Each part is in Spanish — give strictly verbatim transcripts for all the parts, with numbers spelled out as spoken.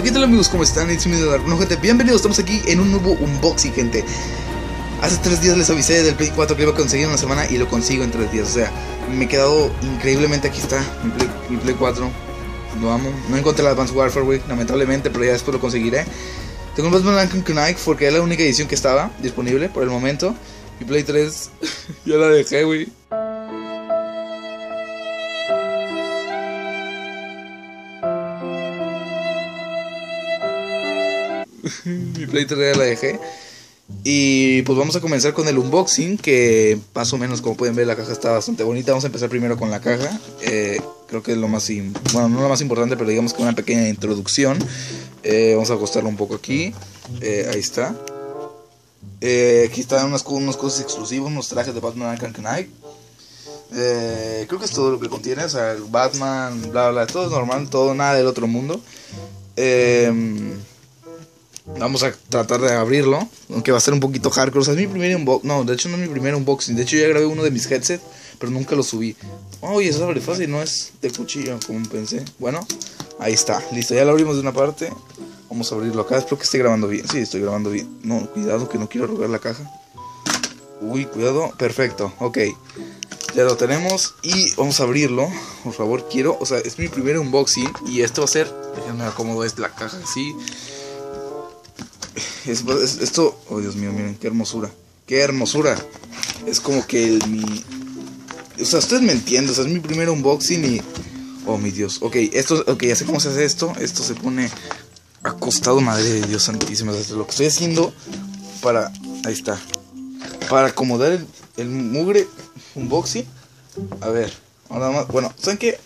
Aquí tal amigos, ¿cómo están? Es mi no, gente, bienvenidos, estamos aquí en un nuevo unboxing, gente. Hace tres días les avisé del Play cuatro que lo iba a conseguir en una semana y lo consigo en tres días. O sea, me he quedado increíblemente, aquí está, mi Play, mi Play cuatro. Lo amo, no encontré la Advanced Warfare, wey, lamentablemente, pero ya después lo conseguiré. Tengo un Batman Arkham Knight porque era la única edición que estaba disponible por el momento. Mi Play tres, ya la dejé, wey. Mi Play tres ya la dejé. Y pues vamos a comenzar con el unboxing, que más o menos como pueden ver la caja está bastante bonita. Vamos a empezar primero con la caja, eh, creo que es lo más, bueno, no lo más importante, pero digamos que una pequeña introducción. eh, Vamos a acostarlo un poco aquí, eh, ahí está. eh, Aquí están unas, unas cosas exclusivas, unos trajes de Batman Arkham Knight. eh, Creo que es todo lo que contiene, o sea, el Batman, bla bla, todo es normal, todo, nada del otro mundo. Eh... Vamos a tratar de abrirlo, aunque va a ser un poquito hardcore. O sea, es mi primer unboxing. No, de hecho no es mi primer unboxing. De hecho ya grabé uno de mis headsets, pero nunca lo subí. Oye, oh, eso abre fácil, no es de cuchillo como pensé. Bueno, ahí está, listo, ya lo abrimos de una parte. Vamos a abrirlo acá, espero que esté grabando bien. Sí, estoy grabando bien. No, cuidado que no quiero robar la caja. Uy, cuidado, perfecto, ok. Ya lo tenemos y vamos a abrirlo. Por favor, quiero, o sea, es mi primer unboxing. Y esto va a ser, déjenme acomodo es la caja así. Es, es, esto, oh Dios mío, miren, qué hermosura, qué hermosura. Es como que el, mi, o sea, ustedes me entienden, o sea, es mi primer unboxing y, oh mi Dios, ok, esto, ok, ya sé cómo se hace esto. Esto se pone acostado, madre de Dios santísima, o sea, lo que estoy haciendo para, ahí está, para acomodar el, el mugre unboxing. A ver, ahora más, bueno, ¿saben qué?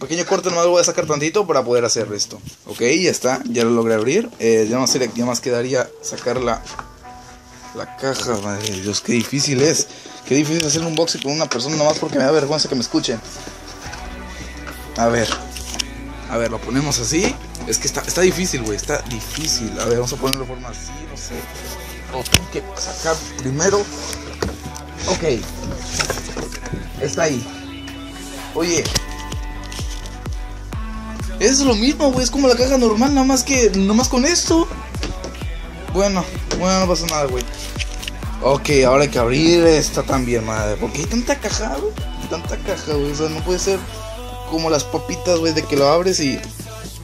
Pequeño corte, nomás lo voy a sacar tantito para poder hacer esto. Ok, ya está, ya lo logré abrir. eh, ya, más, ya más quedaría sacar la, la caja. Madre de Dios, qué difícil es. Qué difícil hacer un unboxing con una persona, nomás porque me da vergüenza que me escuchen. A ver, a ver, lo ponemos así. Es que está, está difícil, güey, está difícil. A ver, vamos a ponerlo de forma así, no sé. Lo tengo que sacar primero. Ok, está ahí. Oye, es lo mismo, güey, es como la caja normal, nada más que, nada más con esto. Bueno, bueno, no pasa nada, güey. Ok, ahora hay que abrir esta también, madre. ¿Por qué hay tanta caja, güey? Tanta caja, güey, o sea, no puede ser como las papitas, güey, de que lo abres y...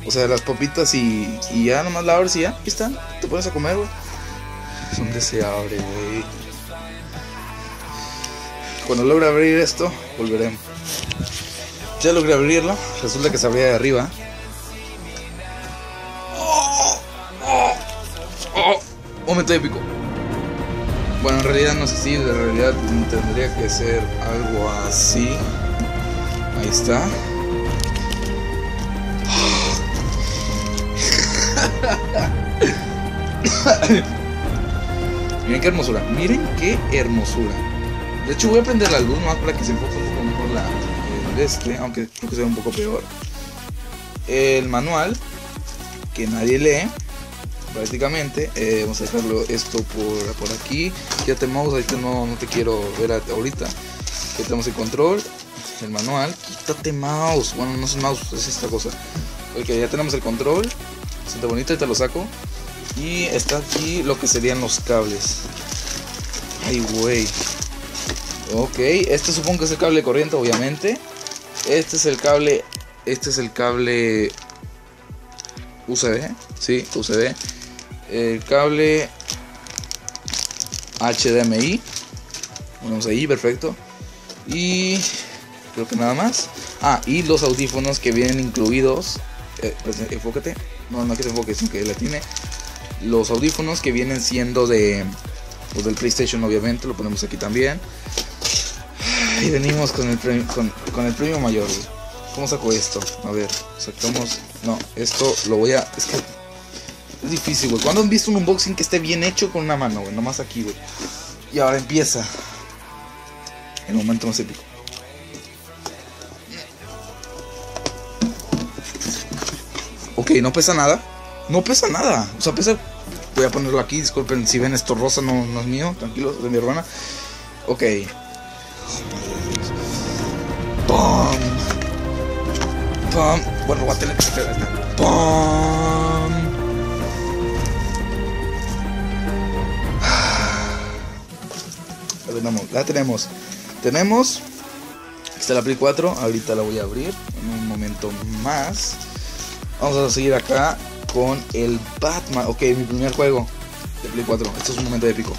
O sea, las papitas y, y ya, nomás la abres y ya, aquí están, te pones a comer, güey. ¿Dónde se abre, güey? Cuando logre abrir esto, volveremos. Ya logré abrirlo, resulta que se abría de arriba. ¡Oh! ¡Oh! ¡Oh! Momento épico. Bueno, en realidad no sé si, en realidad tendría que ser algo así. Ahí está. Miren qué hermosura, miren qué hermosura. De hecho voy a prender la luz más para que se enfoque un poco mejor la... este, aunque creo que sea un poco peor. El manual que nadie lee prácticamente. eh, vamos a dejarlo esto por, por aquí. Ya te mouse, ahorita no, no te quiero ver ahorita. Aquí tenemos el control, el manual. Quítate mouse, bueno no es mouse, es esta cosa. Ok, ya tenemos el control, bastante bonito, ahorita lo saco. Y está aquí lo que serían los cables. Ay güey. Ok, este supongo que es el cable de corriente, obviamente. Este es el cable, este es el cable U S B, sí, U S B. El cable H D M I. Vamos ahí, perfecto. Y creo que nada más. Ah, y los audífonos que vienen incluidos. Eh, enfócate. No, no que te enfoques, sino que la tiene. Los audífonos que vienen siendo de, pues del PlayStation, obviamente, lo ponemos aquí también. Y venimos con el premio, con, con el premio mayor. ¿Cómo saco esto? A ver, sacamos... No, esto lo voy a... Es que es difícil, güey. ¿Cuándo han visto un unboxing que esté bien hecho con una mano, güey? Nomás aquí, güey. Y ahora empieza el momento más épico. Ok, no pesa nada. No pesa nada. O sea, pesa... Voy a ponerlo aquí, disculpen si ven esto rosa, no, no es mío. Tranquilo, es de mi hermana. Ok. ¡Pum! ¡Pum! Bueno, voy a tener que esperar. ¡Pum! la tenemos. Tenemos. Aquí está la Play cuatro. Ahorita la voy a abrir en un momento más. Vamos a seguir acá con el Batman. Ok, mi primer juego de Play cuatro. Esto es un momento épico.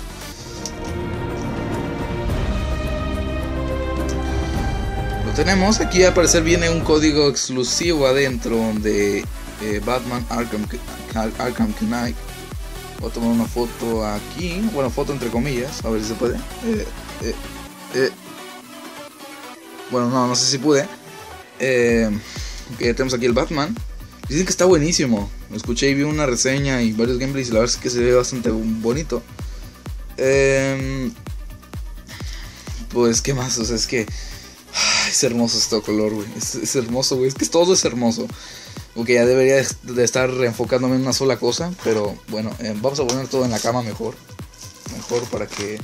Lo tenemos. Aquí al parecer viene un código exclusivo adentro de eh, Batman Arkham, Arkham Knight. Voy a tomar una foto aquí. Bueno, foto entre comillas. A ver si se puede. Eh, eh, eh. Bueno, no, no sé si pude. Eh, okay, tenemos aquí el Batman. Dicen que está buenísimo. Lo escuché y vi una reseña y varios gameplays. La verdad es que se ve bastante bonito. Eh, pues, ¿qué más? O sea, es que... Es hermoso este color, güey. Es, es hermoso, güey. Es que todo es hermoso. Ok, ya debería de estar enfocándome en una sola cosa. Pero, bueno, eh, vamos a poner todo en la cama mejor. Mejor para que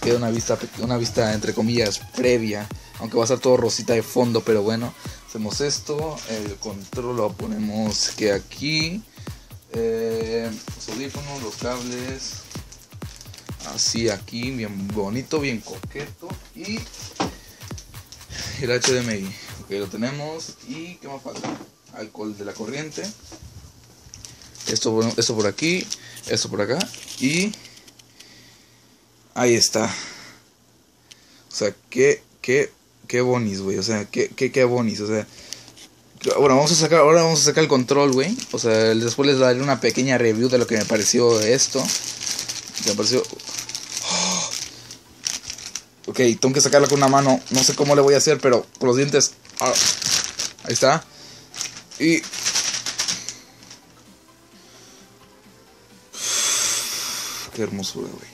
quede una vista, una vista entre comillas, previa. Aunque va a estar todo rosita de fondo, pero bueno. Hacemos esto, el control lo ponemos que aquí, eh, los audífonos, los cables, así aquí, bien bonito, bien coqueto, y el H D M I, ok, lo tenemos, y ¿qué más falta? Alcohol de la corriente, esto, esto por aquí, esto por acá, y ahí está. O sea, que, que... Qué bonis, güey, o sea, qué, qué, qué bonis, o sea. Bueno, vamos a sacar, ahora vamos a sacar el control, güey. O sea, después les daré una pequeña review de lo que me pareció esto. Me pareció... Oh. Ok, tengo que sacarla con una mano. No sé cómo le voy a hacer, pero con los dientes... Ah. Ahí está. Y... Uf, qué hermosura, güey.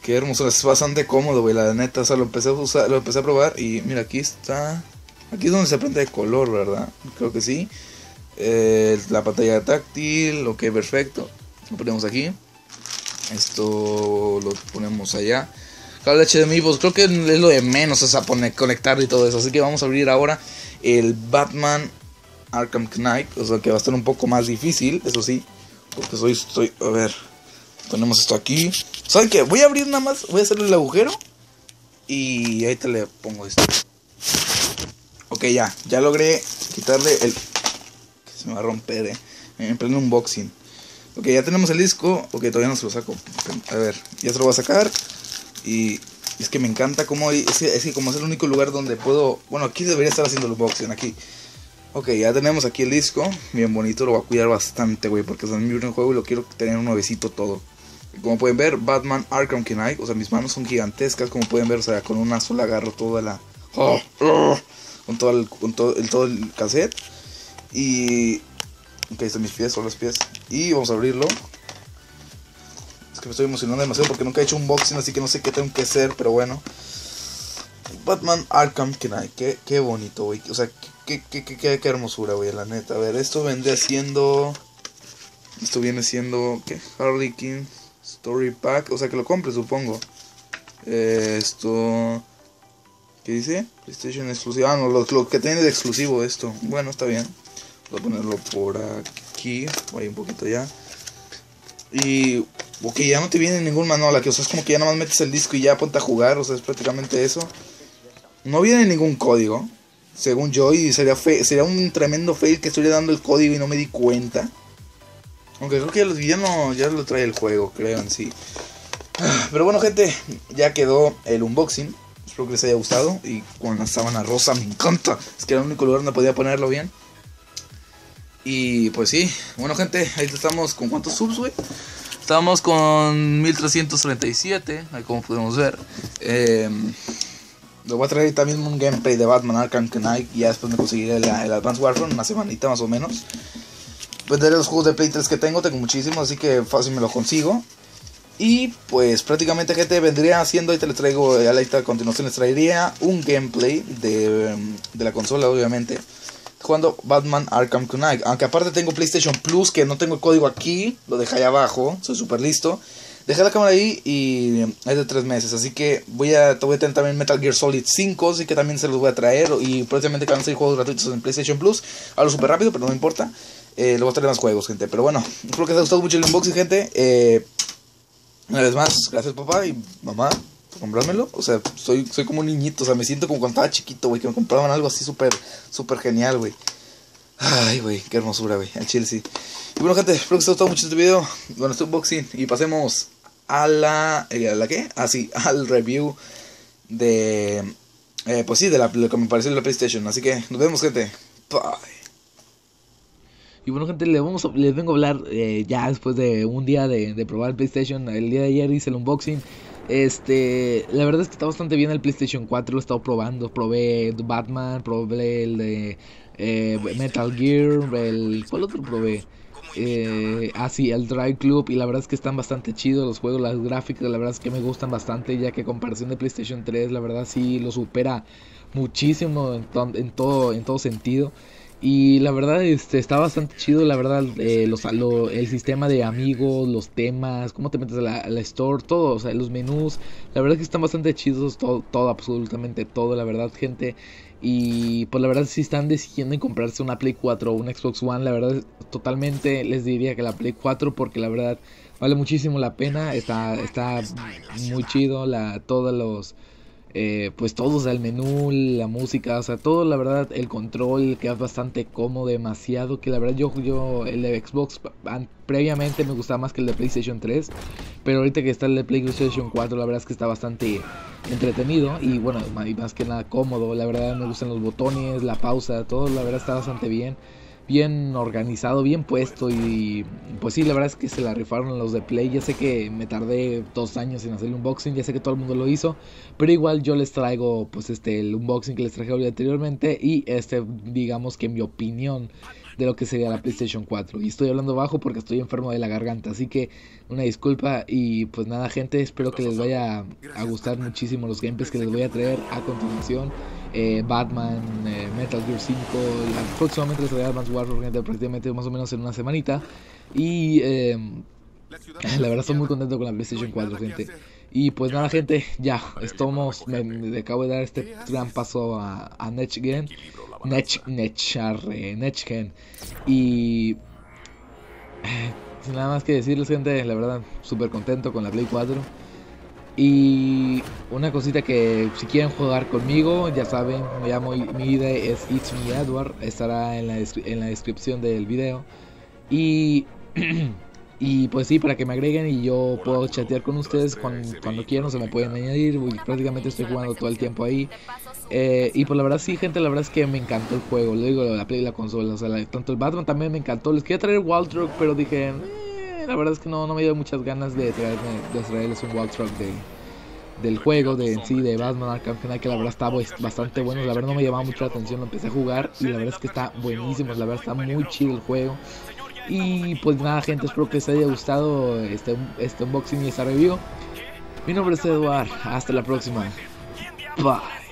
Qué hermoso, es bastante cómodo, güey, la neta, o sea, lo empecé a usar, lo empecé a probar y mira, aquí está, aquí es donde se prende de color, ¿verdad? Creo que sí, eh, la pantalla táctil, ok, perfecto, lo ponemos aquí, esto lo ponemos allá, cable H D M I, pues creo que es lo de menos, o sea, poner, conectar y todo eso, así que vamos a abrir ahora el Batman Arkham Knight, o sea, que va a estar un poco más difícil, eso sí, porque soy, estoy, a ver... Ponemos esto aquí. ¿Saben qué? Voy a abrir nada más. Voy a hacerle el agujero. Y ahí te le pongo esto. Ok, ya. Ya logré quitarle el... Que se me va a romper, eh. En pleno unboxing. Ok, ya tenemos el disco. Ok, todavía no se lo saco. A ver. Ya se lo voy a sacar. Y... Es que me encanta cómo... Es que, es que como es el único lugar donde puedo... Bueno, aquí debería estar haciendo el unboxing. Aquí. Ok, ya tenemos aquí el disco. Bien bonito. Lo voy a cuidar bastante, güey. Porque es mi primer juego y lo quiero tener un nuevecito todo. Como pueden ver, Batman Arkham Knight, o sea, mis manos son gigantescas, como pueden ver, o sea, con una sola agarro toda la... Oh, oh, con todo el, con todo el, todo el cassette. Y... Ok, están mis pies, son los pies. Y vamos a abrirlo. Es que me estoy emocionando demasiado porque nunca he hecho unboxing, así que no sé qué tengo que hacer, pero bueno. Batman Arkham Knight, qué, qué bonito, güey. O sea, qué, qué, qué, qué, qué hermosura, güey, la neta. A ver, esto vendría siendo... Esto viene siendo... ¿Qué? Harley Quinn Story Pack, o sea que lo compre, supongo. Eh, esto... ¿Qué dice? PlayStation exclusivo. Ah, no, lo, lo que tiene de exclusivo esto. Bueno, está bien. Voy a ponerlo por aquí. Voy un poquito ya. Y... Ok, ya no te viene ningún manual aquí. O sea, es como que ya nada más metes el disco y ya ponte a jugar. O sea, es prácticamente eso. No viene ningún código. Según yo, y sería, fe sería un tremendo fail que estuviera dando el código y no me di cuenta. Aunque creo que ya, los, ya, no, ya lo trae el juego, creo en sí. Pero bueno, gente, ya quedó el unboxing. Espero que les haya gustado. Y con la sábana rosa, me encanta. Es que era el único lugar donde podía ponerlo bien. Y pues sí. Bueno, gente, ahí estamos con cuántos subs, güey. Estamos con mil trescientos treinta y siete. Ahí como podemos ver. Eh, le voy a traer también un gameplay de Batman Arkham Knight. Y ya después me conseguiré el, el Advanced Warfare. Una semanita más o menos. Pues de los juegos de Play tres que tengo, tengo muchísimos, así que fácil me los consigo. Y pues prácticamente, gente, vendría haciendo, ahí te les traigo, a la a continuación les traería un gameplay de, de la consola, obviamente. Jugando Batman Arkham Knight, aunque aparte tengo PlayStation Plus, que no tengo el código aquí, lo dejé ahí abajo, soy súper listo. Dejé la cámara ahí y es de tres meses, así que voy a, voy a tener también Metal Gear Solid cinco, así que también se los voy a traer. Y próximamente van a ser juegos gratuitos en PlayStation Plus, hablo súper rápido, pero no me importa. Eh, le voy a traer más juegos, gente. Pero bueno, espero que les haya gustado mucho el unboxing, gente. Eh, Una vez más, gracias papá y mamá por comprármelo. O sea, soy, soy como un niñito. O sea, me siento como cuando estaba chiquito, güey, que me compraban algo así súper, súper genial, güey. Ay, güey, qué hermosura, güey, al chile sí. Y bueno, gente, espero que os haya gustado mucho este video, bueno, este unboxing. Y pasemos a la... ¿a la qué? Ah, sí, al review de... Eh, pues sí, de la, lo que me pareció de la PlayStation. Así que nos vemos, gente. Bye. Y bueno, gente, les, vamos a, les vengo a hablar eh, ya después de un día de, de probar el PlayStation. El día de ayer hice el unboxing. Este, la verdad es que está bastante bien el PlayStation cuatro, lo he estado probando. Probé Batman, probé el de eh, Metal Gear, el... ¿cuál otro probé? Eh, ah sí, el Drive Club. Y la verdad es que están bastante chidos los juegos. Las gráficas, la verdad es que me gustan bastante, ya que a comparación de PlayStation tres, la verdad sí lo supera muchísimo en, to en, todo, en todo sentido. Y la verdad este, está bastante chido, la verdad, eh, los, lo, el sistema de amigos, los temas, cómo te metes a la, a la store, todo, o sea, los menús. La verdad es que están bastante chidos, todo, todo, absolutamente todo, la verdad, gente. Y pues la verdad, si están decidiendo en comprarse una Play cuatro o una Xbox One, la verdad, totalmente les diría que la Play cuatro, porque la verdad vale muchísimo la pena. Está, está muy chido, la, todos los... Eh, pues todo, o sea, el menú, la música, o sea, todo, la verdad, el control que es bastante cómodo, demasiado, que la verdad yo, yo el de Xbox previamente me gustaba más que el de PlayStation tres, pero ahorita que está el de PlayStation cuatro, la verdad es que está bastante entretenido y bueno, más que nada cómodo, la verdad me gustan los botones, la pausa, todo, la verdad está bastante bien. Bien organizado, bien puesto y pues sí, la verdad es que se la rifaron los de Play. Ya sé que me tardé dos años en hacer el unboxing, ya sé que todo el mundo lo hizo, pero igual yo les traigo pues este el unboxing que les traje anteriormente y este digamos que mi opinión de lo que sería la PlayStation cuatro. Y estoy hablando bajo porque estoy enfermo de la garganta, así que una disculpa y pues nada, gente, espero que les vaya a gustar muchísimo los gameplays que les voy a traer a continuación. Eh, Batman, eh, Metal Gear cinco, próximamente les traeré Advanced Warfare, gente, prácticamente más o menos en una semanita. Y eh, la verdad estoy muy contento con la PlayStation cuatro, gente. Y pues nada, gente, ya, estamos, me, me acabo de dar este gran paso a, a Next Gen, Next, Next, arre, Next Gen, y eh, sin nada más que decirles, gente, la verdad, súper contento con la Play cuatro, y una cosita que si quieren jugar conmigo, ya saben, me llamo, mi I D es It's Me Edward, estará en la, en la descripción del video, y... Y pues sí, para que me agreguen y yo puedo chatear con ustedes cuando, cuando quieran, se me pueden añadir, prácticamente estoy jugando todo el tiempo ahí. Eh, y pues la verdad sí, gente, la verdad es que me encantó el juego, le digo la Play y la consola, o sea, la, tanto el Batman también me encantó. Les quería traer Wild Truck, pero dije, eh, la verdad es que no, no me dio muchas ganas de, traerme, de traerles un Wild Truck de... del juego de en sí de Batman Arkham Knight, que la verdad está bastante bueno, la verdad no me llamaba mucho la atención, lo empecé a jugar y la verdad es que está buenísimo, la verdad está muy chido el juego. Y pues nada, gente, espero que les haya gustado este, este unboxing y esta review. Mi nombre es Eduard, hasta la próxima. Bye.